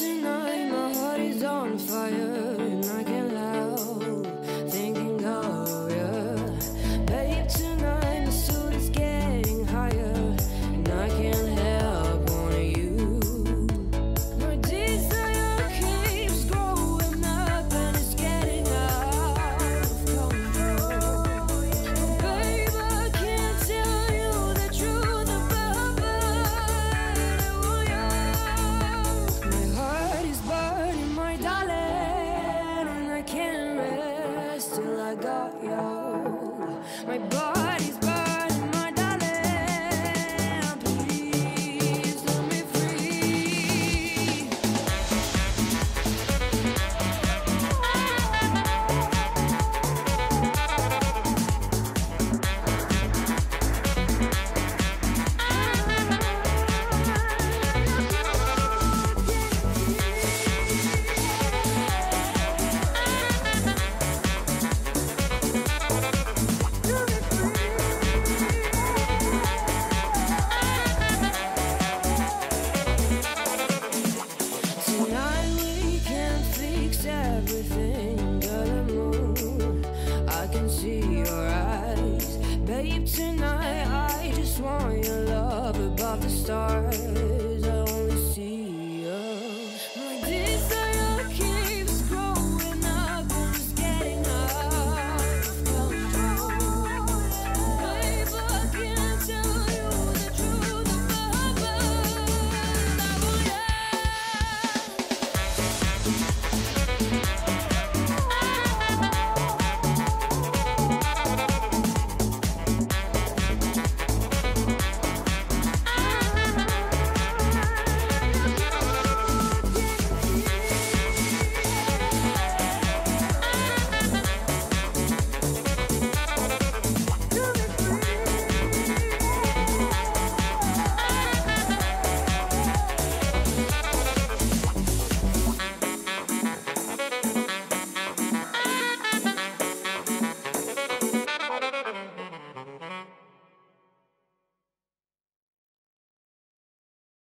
tonight, my heart is on fire and I can't help thinking of you. Babe, tonight my soul is getting higher and I can't help wanting you. My desire keeps growing up and it's getting out of control. Babe, I can't tell you the truth about you. My heart is burning, my darling, and I can't rest till I got you. My body's burning. Babe, tonight I just want your love above the stars.